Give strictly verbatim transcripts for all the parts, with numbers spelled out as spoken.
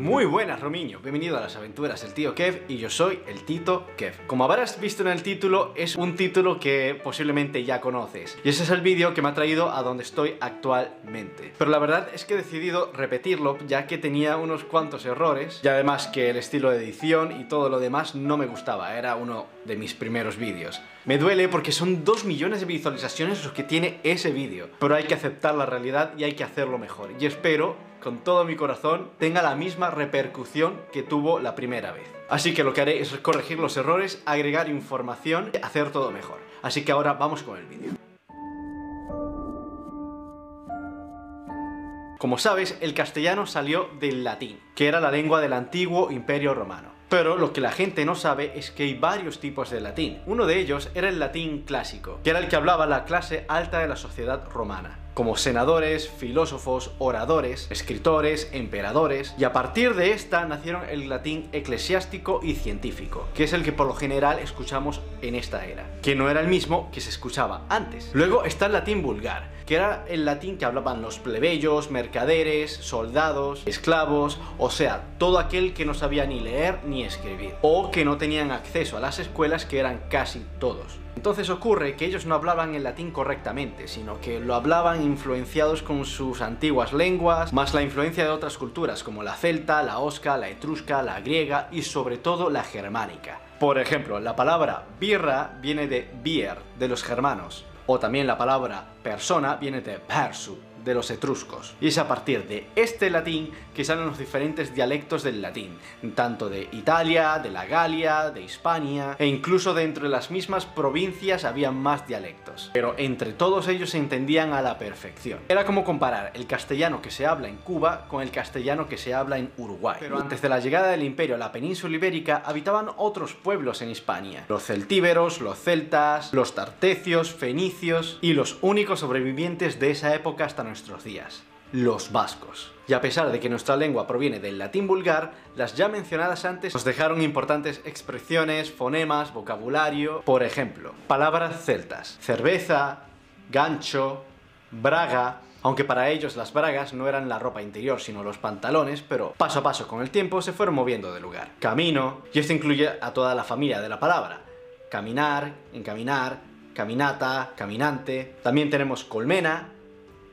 Muy buenas, Romiño. Bienvenido a las aventuras del Tío Kev, y yo soy el Tito Kev. Como habrás visto en el título, es un título que posiblemente ya conoces, y ese es el vídeo que me ha traído a donde estoy actualmente. Pero la verdad es que he decidido repetirlo, ya que tenía unos cuantos errores, y además que el estilo de edición y todo lo demás no me gustaba. Era uno de mis primeros vídeos. Me duele porque son dos millones de visualizaciones los que tiene ese vídeo, pero hay que aceptar la realidad y hay que hacerlo mejor, y espero con todo mi corazón tenga la misma repercusión que tuvo la primera vez. Así que lo que haré es corregir los errores, agregar información, hacer todo mejor. Así que ahora vamos con el vídeo. Como sabes, el castellano salió del latín, que era la lengua del antiguo Imperio Romano. Pero lo que la gente no sabe es que hay varios tipos de latín. Uno de ellos era el latín clásico, que era el que hablaba la clase alta de la sociedad romana, como senadores, filósofos, oradores, escritores, emperadores. Y a partir de esta nacieron el latín eclesiástico y científico, que es el que por lo general escuchamos en esta era, que no era el mismo que se escuchaba antes. Luego está el latín vulgar, que era el latín que hablaban los plebeyos, mercaderes, soldados, esclavos, o sea, todo aquel que no sabía ni leer ni escribir, o que no tenían acceso a las escuelas, que eran casi todos. Entonces ocurre que ellos no hablaban el latín correctamente, sino que lo hablaban influenciados con sus antiguas lenguas, más la influencia de otras culturas como la celta, la osca, la etrusca, la griega y sobre todo la germánica. Por ejemplo, la palabra birra viene de bier, de los germanos, o también la palabra persona viene de persu, de los etruscos. Y es a partir de este latín que salen los diferentes dialectos del latín, tanto de Italia, de la Galia, de Hispania, e incluso dentro de las mismas provincias había más dialectos, pero entre todos ellos se entendían a la perfección. Era como comparar el castellano que se habla en Cuba con el castellano que se habla en Uruguay. Pero antes de la llegada del imperio a la península ibérica habitaban otros pueblos en Hispania: los celtíberos, los celtas, los tartecios, fenicios, y los únicos sobrevivientes de esa época hasta nuestros días, los vascos. Y a pesar de que nuestra lengua proviene del latín vulgar, las ya mencionadas antes nos dejaron importantes expresiones, fonemas, vocabulario. Por ejemplo, palabras celtas: cerveza, gancho, braga. Aunque para ellos las bragas no eran la ropa interior, sino los pantalones, pero paso a paso con el tiempo se fueron moviendo de lugar. Camino, y esto incluye a toda la familia de la palabra: caminar, encaminar, caminata, caminante. También tenemos colmena,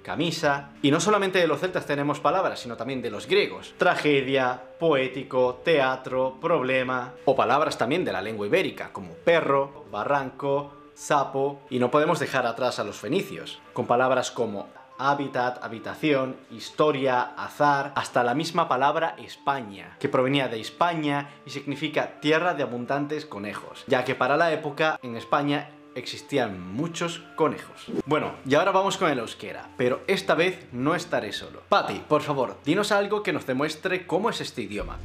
camisa. Y no solamente de los celtas tenemos palabras, sino también de los griegos: tragedia, poético, teatro, problema, o palabras también de la lengua ibérica como perro, barranco, sapo. Y no podemos dejar atrás a los fenicios, con palabras como hábitat, habitación, historia, azar, hasta la misma palabra España, que provenía de Hispania y significa tierra de abundantes conejos, ya que para la época en España existían muchos conejos. Bueno, y ahora vamos con el euskera, pero esta vez no estaré solo. Pati, por favor, dinos algo que nos demuestre cómo es este idioma.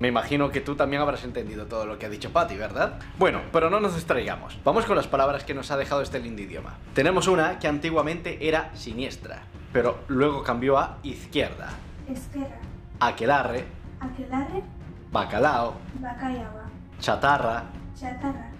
Me imagino que tú también habrás entendido todo lo que ha dicho Pati, ¿verdad? Bueno, pero no nos distraigamos. Vamos con las palabras que nos ha dejado este lindo idioma. Tenemos una que antiguamente era siniestra, pero luego cambió a izquierda. Esquerra. Aquelarre. Aquelarre. Bacalao. Bacallao. Chatarra. Chatarra.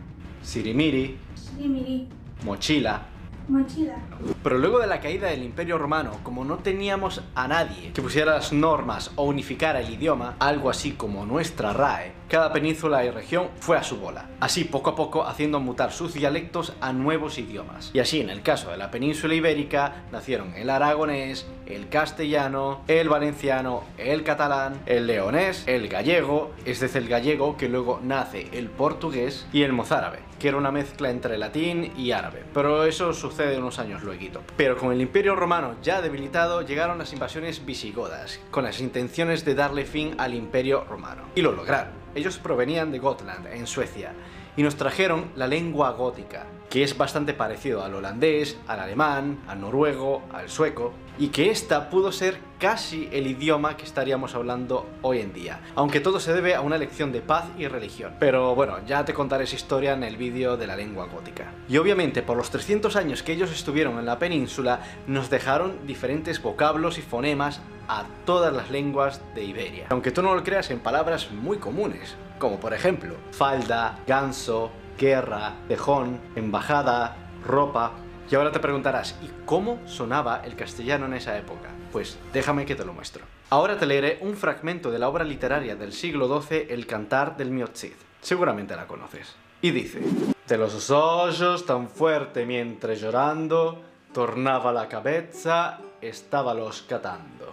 Sirimiri. Sirimiri. Mochila. Mochila. Pero luego de la caída del Imperio Romano, como no teníamos a nadie que pusiera las normas o unificara el idioma, algo así como nuestra R A E, cada península y región fue a su bola, así poco a poco haciendo mutar sus dialectos a nuevos idiomas. Y así en el caso de la península ibérica nacieron el aragonés, el castellano, el valenciano, el catalán, el leonés, el gallego, es desde el gallego que luego nace el portugués, y el mozárabe, que era una mezcla entre latín y árabe, pero eso sucede unos años luego. Pero con el Imperio Romano ya debilitado llegaron las invasiones visigodas, con las intenciones de darle fin al Imperio Romano, y lo lograron. Ellos provenían de Gotland, en Suecia, y nos trajeron la lengua gótica, que es bastante parecido al holandés, al alemán, al noruego, al sueco, y que esta pudo ser casi el idioma que estaríamos hablando hoy en día, aunque todo se debe a una lección de paz y religión. Pero bueno, ya te contaré esa historia en el vídeo de la lengua gótica. Y obviamente por los trescientos años que ellos estuvieron en la península nos dejaron diferentes vocablos y fonemas a todas las lenguas de Iberia, aunque tú no lo creas, en palabras muy comunes, como por ejemplo falda, ganso, guerra, tejón, embajada, ropa. Y ahora te preguntarás, ¿y cómo sonaba el castellano en esa época? Pues déjame que te lo muestro. Ahora te leeré un fragmento de la obra literaria del siglo doce, El cantar del miochid. Seguramente la conoces. Y dice: de los ojos tan fuerte mientras llorando, tornaba la cabeza, estábalos catando.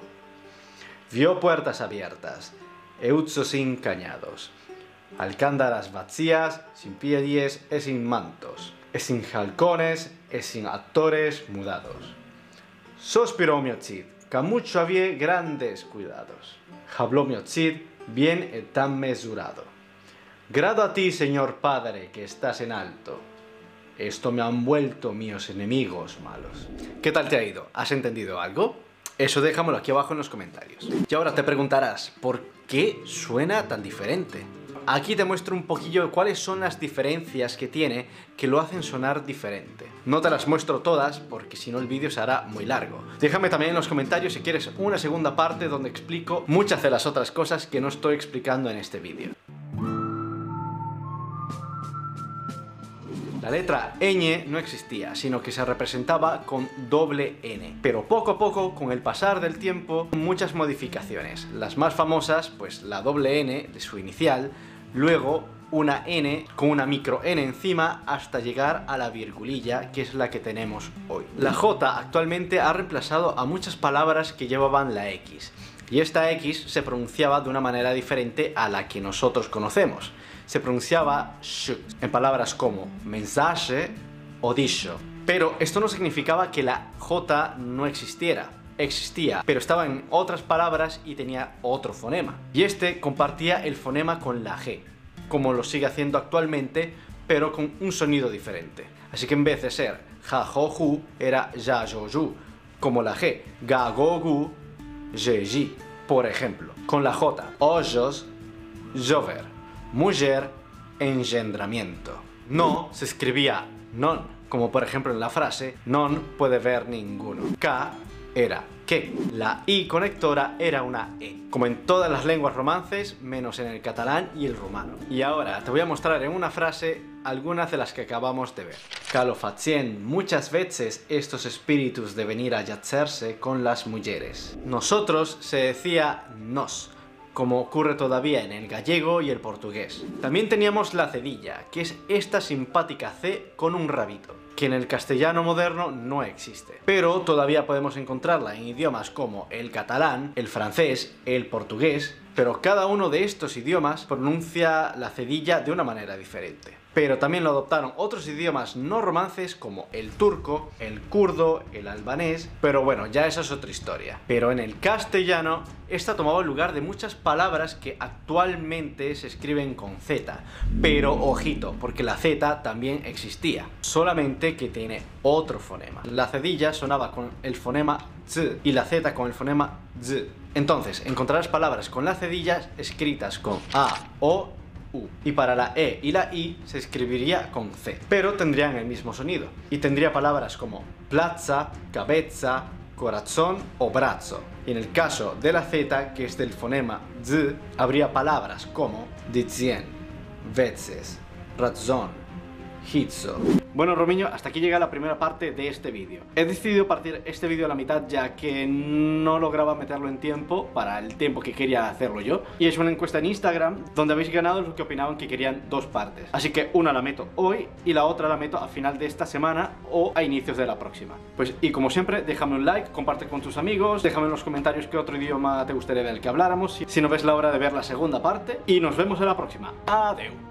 Vio puertas abiertas, euchos encañados, alcándaras vacías, sin pies y sin mantos, y sin halcones, y sin actores mudados. Sospiró miochid, que mucho había grandes cuidados. Habló miochid, bien y tan mesurado. Grado a ti, Señor Padre, que estás en alto. Esto me han vuelto míos enemigos malos. ¿Qué tal te ha ido? ¿Has entendido algo? Eso déjamelo aquí abajo en los comentarios. Y ahora te preguntarás, ¿por qué suena tan diferente? Aquí te muestro un poquillo de cuáles son las diferencias que tiene que lo hacen sonar diferente. No te las muestro todas porque si no el vídeo se hará muy largo. Déjame también en los comentarios si quieres una segunda parte donde explico muchas de las otras cosas que no estoy explicando en este vídeo. La letra ñ no existía, sino que se representaba con doble ene. Pero poco a poco, con el pasar del tiempo, muchas modificaciones. Las más famosas, pues la doble ene de su inicial, luego una ene con una micro ene encima hasta llegar a la virgulilla, que es la que tenemos hoy. La jota actualmente ha reemplazado a muchas palabras que llevaban la equis. Y esta equis se pronunciaba de una manera diferente a la que nosotros conocemos. Se pronunciaba sh en palabras como mensaje o dicho. Pero esto no significaba que la jota no existiera. Existía, pero estaba en otras palabras y tenía otro fonema. Y este compartía el fonema con la ge, como lo sigue haciendo actualmente, pero con un sonido diferente. Así que en vez de ser ja-jo-ju, era ja-jo-ju, como la ge, ga-go-gu, G G, por ejemplo. Con la jota, ojos, llover, mujer, engendramiento. No se escribía non, como por ejemplo en la frase non puede ver ninguno. K era que. La i conectora era una e, como en todas las lenguas romances, menos en el catalán y el rumano. Y ahora te voy a mostrar en una frase algunas de las que acabamos de ver. Que lo facien muchas veces estos espíritus de venir a yacerse con las mujeres. Nosotros se decía nos, como ocurre todavía en el gallego y el portugués. También teníamos la cedilla, que es esta simpática ce con un rabito, que en el castellano moderno no existe. Pero todavía podemos encontrarla en idiomas como el catalán, el francés, el portugués, pero cada uno de estos idiomas pronuncia la cedilla de una manera diferente. Pero también lo adoptaron otros idiomas no romances como el turco, el kurdo, el albanés, pero bueno, ya esa es otra historia. Pero en el castellano, esta tomaba el lugar de muchas palabras que actualmente se escriben con zeta, pero ojito, porque la zeta también existía, solamente que tiene otro fonema. La cedilla sonaba con el fonema z y la zeta con el fonema z. Entonces, encontrarás palabras con las cedillas escritas con a, o, U. Y para la E y la I se escribiría con C, pero tendrían el mismo sonido. Y tendría palabras como plaza, cabeza, corazón o brazo. Y en el caso de la Z, que es del fonema Z, habría palabras como dicien, veces, razón, hitzo. Bueno, Romiño, hasta aquí llega la primera parte de este vídeo. He decidido partir este vídeo a la mitad ya que no lograba meterlo en tiempo para el tiempo que quería hacerlo yo. Y he hecho una encuesta en Instagram donde habéis ganado los que opinaban que querían dos partes. Así que una la meto hoy y la otra la meto a final de esta semana o a inicios de la próxima. Pues y como siempre, déjame un like, comparte con tus amigos, déjame en los comentarios qué otro idioma te gustaría ver que habláramos, si no ves la hora de ver la segunda parte. Y nos vemos en la próxima. Adeu.